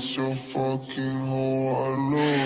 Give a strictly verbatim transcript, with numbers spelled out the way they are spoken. such a fucking hoe, I know.